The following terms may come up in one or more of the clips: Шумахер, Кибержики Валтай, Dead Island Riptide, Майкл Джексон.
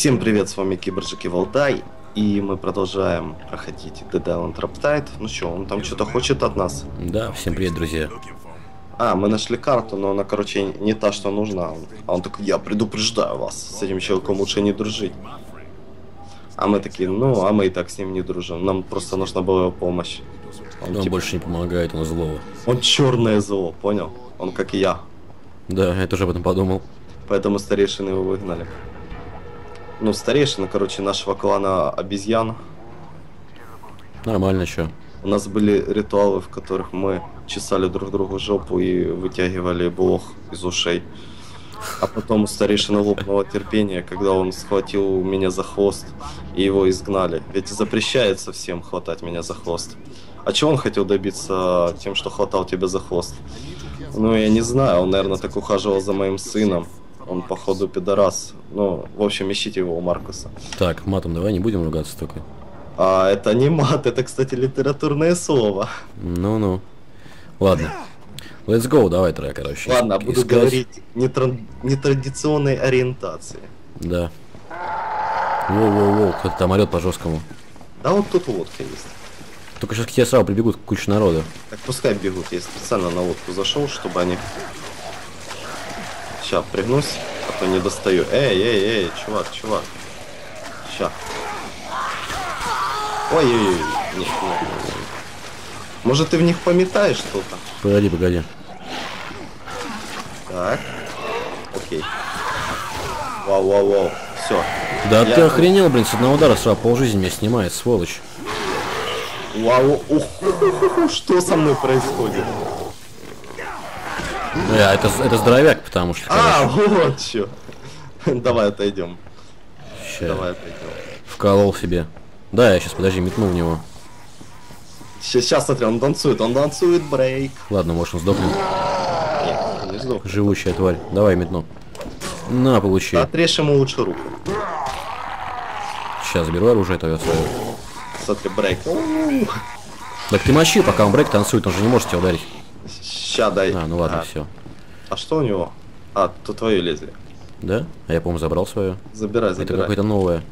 Всем привет, с вами Кибержики Валтай, и мы продолжаем проходить Dead Island Riptide. Ну что, он там что-то хочет от нас? Да, всем привет, друзья. Мы нашли карту, но она, короче, не та, что нужна. А он такой: я предупреждаю вас, с этим человеком лучше не дружить. А мы такие: ну, а мы и так с ним не дружим, нам просто нужна была его помощь. Он типа больше не помогает, он зло. Он черное зло, понял? Он как и я. Да, я тоже об этом подумал. Поэтому старейшины его выгнали. Ну, старейшина, короче, нашего клана обезьян. Нормально еще. У нас были ритуалы, в которых мы чесали друг другу жопу и вытягивали блох из ушей. А потом у старейшины лопнуло терпение, когда он схватил меня за хвост, и его изгнали. Ведь запрещается всем хватать меня за хвост. А чего он хотел добиться тем, что хватал тебя за хвост? Ну, я не знаю, он, наверное, так ухаживал за моим сыном. Он, походу, пидорас. Ну, в общем, ищите его у Маркуса. Так, матом давай не будем ругаться только. А это не мат, это, кстати, литературное слово. Ну-ну. Ладно. Let's go, давай трек, короче. Ладно, буду говорить нетрадиционной ориентации. Да. Воу-воу-воу, кто-то там орёт по-жёсткому. Да вот тут лодка есть. Только сейчас к тебе сразу прибегут куча народа. Так пускай бегут, я специально на лодку зашел, чтобы они... Сейчас пригнусь, а то не достаю. Эй, чувак. Сейчас. Ой-ой-ой. Может, ты в них пометаешь что-то? Погоди. Так. Окей. Вау. Все. Да ты охренел, блин, с одного удара сразу полжизни меня снимает, сволочь. Вау. Что со мной происходит? Это здоровяк, потому что... вот что. Давай отойдем. Вколол себе. Да, я сейчас, подожди, метну в него. Сейчас, смотри, он танцует, брейк. Ладно, может, он сдохнет. Нет, не сдох. Живущая тварь. Давай метну. На, получи. Отрежь ему лучше руку. Сейчас, заберу оружие, то я оставлю. Смотри, брейк. Так ты мочи, пока он брейк танцует, он же не может тебя ударить. Ща дай. Ну ладно, все. А что у него? Тут твое лезвие. Да? А я, по-моему, забрал свое. Забирай. Это какое-то новое.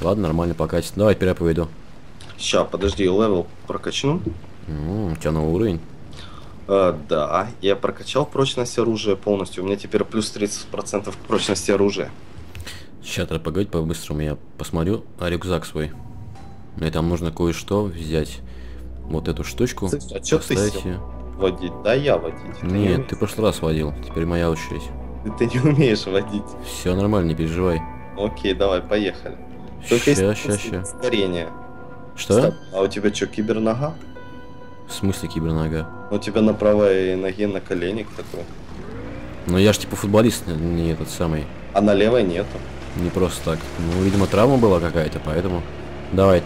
Ладно, нормально покатит. Давай, теперь я поведу. Ща, подожди, левел прокачну. У тебя новый уровень. Да, я прокачал прочность оружия полностью. У меня теперь плюс 30% прочности оружия. Сейчас, надо поговорить по-быстрому. Я посмотрю рюкзак свой. Мне там нужно кое-что взять. Вот эту штучку. А что ты водить? Да, я водить. Нет, ты в прошлый раз водил. Теперь моя очередь. Ты не умеешь водить. Все нормально, не переживай. Окей, давай, поехали. Сейчас. Ускорение. Что? А у тебя что, кибернога? В смысле кибернога? У тебя на правой ноге наколенник такой. Ну я ж типа футболист, не этот самый. А на левой нету. Не просто так. Ну, видимо, травма была какая-то, поэтому... Давай,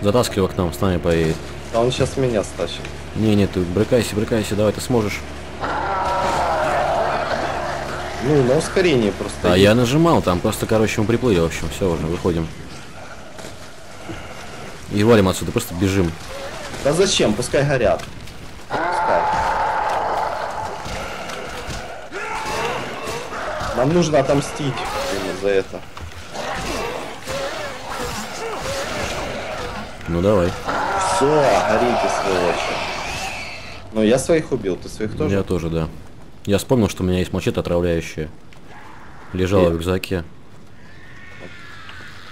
затаскивай его к нам, с нами поедет. А он сейчас меня стащит. Не, ты брыкайся, давай, ты сможешь. Ну, на ускорение просто. Я нажимал, там просто, короче, мы приплыли, в общем, все, уже выходим. И валим отсюда, просто бежим. Да зачем? Пускай горят. Нам нужно отомстить именно за это. Ну давай. Все, горите, сволочи. Ну, я своих убил, ты своих тоже? Я тоже, да. Я вспомнил, что у меня есть мачете отравляющая. Лежала в рюкзаке.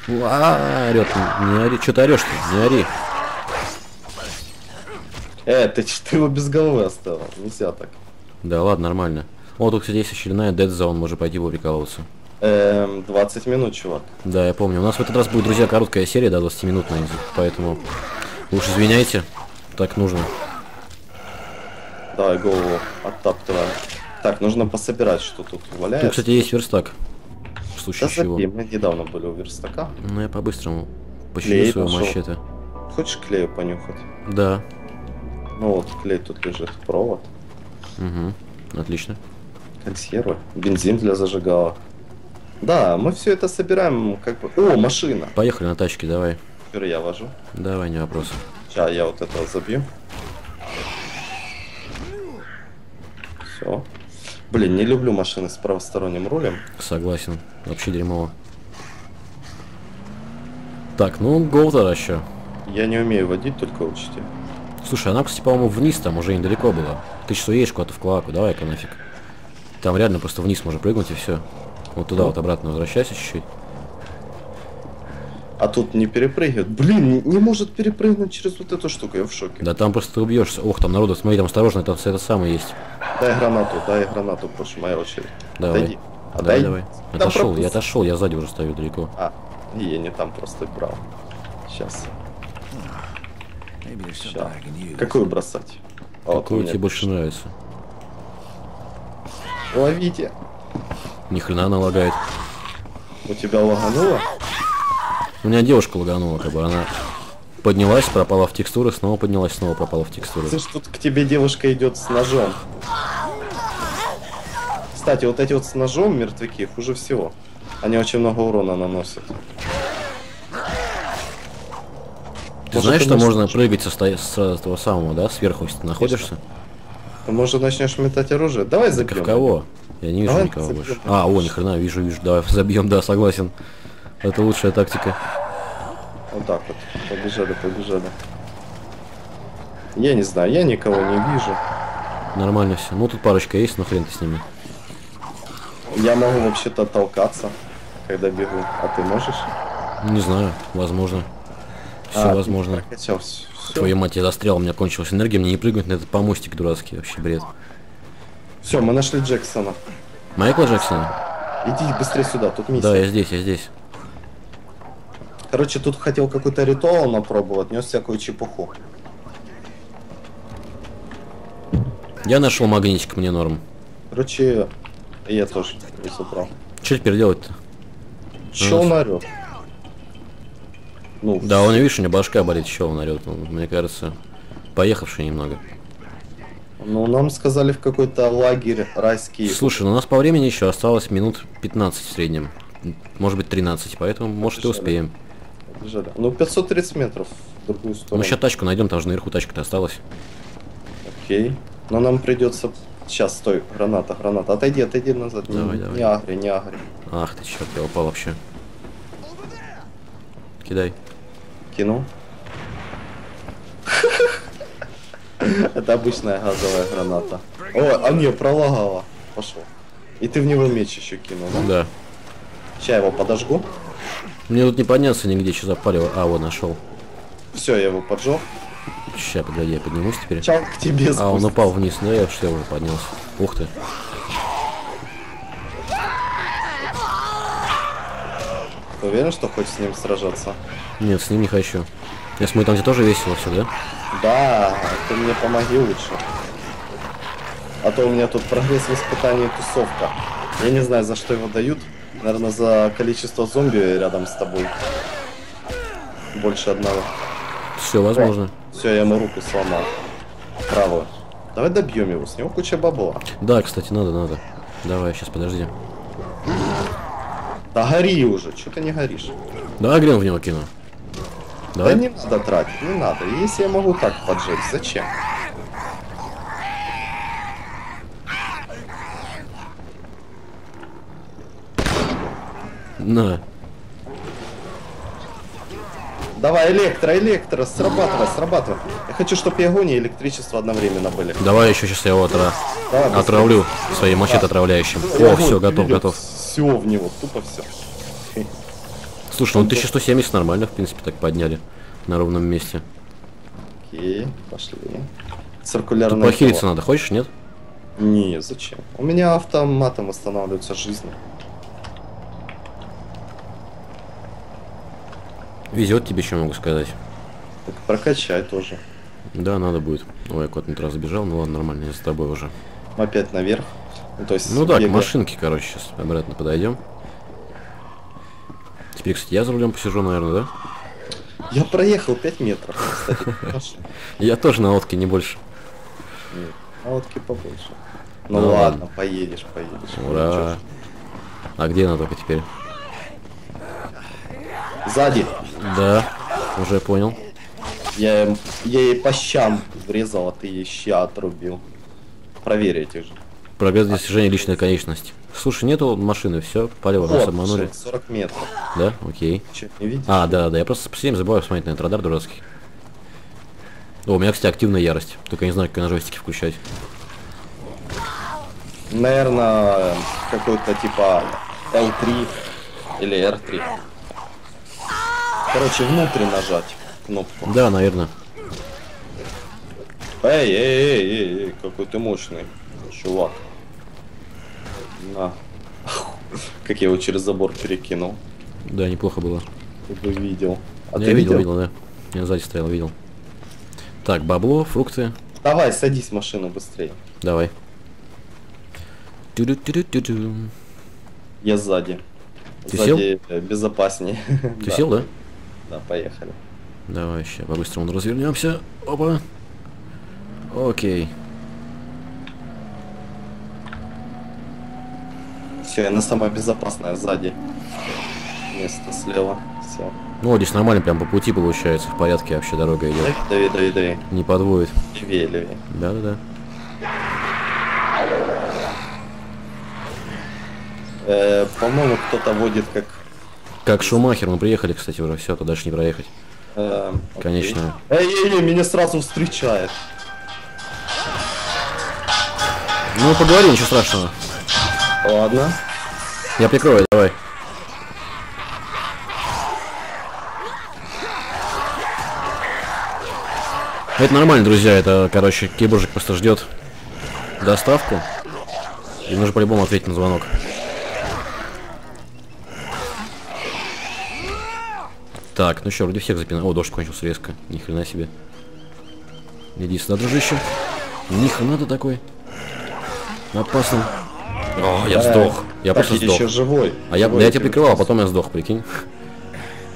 Орёт, не ори. Чё ты орёшь-то? Не ори. Ты его без головы оставил. Нельзя так. Да ладно, нормально. Вот тут, кстати, есть очередная Dead Zone, можно пойти поприкалываться. 20 минут, чувак. Да, я помню. У нас в этот раз будет, друзья, короткая серия, да, 20-минутная, поэтому уж извиняйте, так нужно. Давай голову оттаптываем. Так, нужно пособирать, что тут валяется. Тут, кстати, есть верстак. В случае чего. Мы недавно были у верстака. Ну, я по-быстрому починю свою мачете. Хочешь клею понюхать? Да. Ну вот, клей тут лежит, провод. Угу, отлично. Консервы, бензин для зажигалок. Да, мы все это собираем, как бы... О, машина! Поехали на тачке, давай. Теперь я вожу. Давай, не вопрос. Сейчас я вот это забью. Все. Блин, не люблю машины с правосторонним рулем. Согласен, вообще дерьмово. Так, ну Гоутер еще. Я не умею водить, только учите. Слушай, она, кстати, по-моему, вниз там уже недалеко была. Ты что, едешь куда-то в клоаку, давай-ка нафиг. Там реально просто вниз можно прыгнуть и все. Вот туда вот обратно возвращайся чуть-чуть. А тут не перепрыгивает. Блин, не может перепрыгнуть через вот эту штуку, я в шоке. Да там просто ты убьешься. Ох, там народу, смотри, там осторожно, там все это самое есть. Дай гранату, прошу, моя очередь. Давай. Отойди. Отойди. Давай, давай. Отошел, я отошел, я сзади уже стою далеко. А, я не там просто брал. Сейчас. Сейчас. Какую бросать? Какую вот тебе больше нравится? Ловите. Ни хрена она лагает. У тебя лагануло? У меня девушка лаганула, как бы она поднялась, пропала в текстурах, снова поднялась, снова пропала в текстурах. Слышь, тут к тебе девушка идет с ножом. Кстати, вот эти вот с ножом мертвяки хуже всего. Они очень много урона наносят. Ты знаешь, что можно прыгать с того самого, да, сверху, если ты находишься? Ты, может, начнешь метать оружие? Давай забьем. Кого? Я не вижу никого больше. А, о, ни хрена, вижу, вижу. Давай забьем, да, согласен. Это лучшая тактика. Вот так вот. Побежали, побежали. Я не знаю, я никого не вижу. Нормально все. Ну, тут парочка есть, но хрен ты с ними. Я могу вообще-то толкаться, когда бегу. А ты можешь? Не знаю, возможно. Все возможно. Твою мать, я застрял, у меня кончилась энергия, мне не прыгнуть на этот помостик дурацкий, вообще бред. Все, мы нашли Джексона. Майкла Джексона? Иди быстрее сюда, тут миссия. Да, я здесь, я здесь. Короче, тут хотел какой-то ритуал напробовать, нес всякую чепуху. Я нашел магнитик, мне норм. Короче, я тоже не собрал. Че теперь делать-то? Че он орет? Ну, да, он, видишь, у него башка болит, еще он орет. Мне кажется, поехавший немного. Ну, нам сказали в какой-то лагерь райский. Слушай, ну у нас по времени еще осталось минут 15 в среднем. Может быть 13, поэтому, может, и успеем. Побежали. Ну, 530 метров в другую сторону. Ну, сейчас тачку найдем, там же наверху тачка-то осталась. Окей. Но нам придется... Сейчас, стой, граната, граната. Отойди, отойди назад. Давай, давай. Не агри, не агри. Ах ты, черт, я упал вообще. Кидай. Кинул. Это обычная газовая граната. О, а не, пролагала. Пошел. И ты в него меч еще кинул, да? Да. Сейчас его подожгу. Мне тут не подняться нигде, что запалило. А, вот, нашел. Все, я его поджег. Сейчас, погоди, я поднимусь теперь. Чал к тебе спустится. А, он упал вниз, но я что его поднялся. Ух ты. Ты уверен, что хочешь с ним сражаться? Нет, с ним не хочу. Я смотрю, там тебе тоже весело все, да? Да, ты мне помоги лучше. А то у меня тут прогресс в испытании тусовка. Я не знаю, за что его дают. Наверное, за количество зомби рядом с тобой. Больше одного. Все, возможно. Все, я ему руку сломал. Правую. Давай добьем его, с него куча бабла. Да, кстати, надо, надо. Давай, сейчас, подожди. Да гори уже, что ты не горишь? Да, грен в него кину. Давай. Да не надо тратить, не надо. Если я могу так поджечь, зачем? На. Давай, электро, электро, срабатывай, срабатывай. Я хочу, чтобы и огонь, и электричество одновременно были. Давай еще сейчас я его отравлю своим мачете отравляющим. Да. О, огонь, все, готов, готов. Все в него, тупо все. Слушай, ну 1170 нормально, в принципе, так подняли на ровном месте. Окей, пошли. Циркулярно. Похилиться надо, хочешь, нет? Не, зачем? У меня автоматом восстанавливаются жизни. Везет тебе, еще могу сказать. Так прокачай тоже. Да, надо будет. Ой, кот на этот раз забежал, ну ладно, нормально, я с тобой уже. Опять наверх. Ну, то есть ну да, к машинке, короче, сейчас обратно подойдем. Теперь, кстати, я за рулем посижу, наверное, да? Я проехал 5 метров, кстати. Я тоже на лодке, не больше. На лодке побольше. Ну ладно, поедешь, поедешь. Ура. А где она только теперь? Сзади. Да, уже понял. Я ей по щам врезал, а ты ей ща отрубил. Проверь этих же. Пробег достижения личной конечности. Слушай, нету машины, все, палево на самонуле. 40 метров. Да, окей. Че, не видишь? А, да, да, я просто по всем забываю смотреть на этот радар дурацкий. О, у меня, кстати, активная ярость. Только я не знаю, как на джойстике включать. Наверное, какой-то типа L3 или R3. Короче, внутрь нажать кнопку. Да, наверное. Эй, какой ты мощный, чувак. На. Как я его через забор перекинул. Да, неплохо было. Ты видел. А я видел, да. Я сзади стоял, видел. Так, бабло, фрукты. Давай, садись в машину быстрее. Давай. Я сзади. Ты сзади сел? Безопаснее. Ты да. Сел, да? Да, поехали. Давай, сейчас по-быстрому развернемся. Опа. Окей. Все, она самая безопасная сзади. Место слева. Все. Ну, здесь нормально, прям по пути получается, в порядке вообще дорога идет. Дави. Не подводит. Левее. Да. По-моему, кто-то водит как... Как Шумахер, мы приехали, кстати, уже, все, туда же не проехать. Конечно. Эй, меня сразу встречает. Ну, поговори, ничего страшного. Ладно. Я прикрою, давай. Это нормально, друзья, это, короче, кибержик просто ждет доставку. И нужно по-любому ответить на звонок. Так, ну что, вроде всех запинал. О, дождь кончился резко. Ни хрена себе. Иди сюда, дружище. Ни хрена ты такой. Опасно. О, я сдох. Я просто сдох. Еще живой. А я тебя прикрывал, а потом я сдох, прикинь.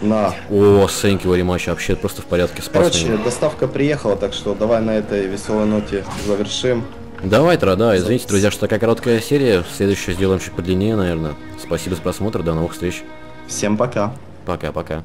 На. О, thank you very much, вообще просто в порядке. Спас. Короче, меня. Доставка приехала, так что давай на этой веселой ноте завершим. Давай, да, извините, друзья, что такая короткая серия. Следующую сделаем чуть подлиннее, наверное. Спасибо за просмотр, до новых встреч. Всем пока. Пока-пока.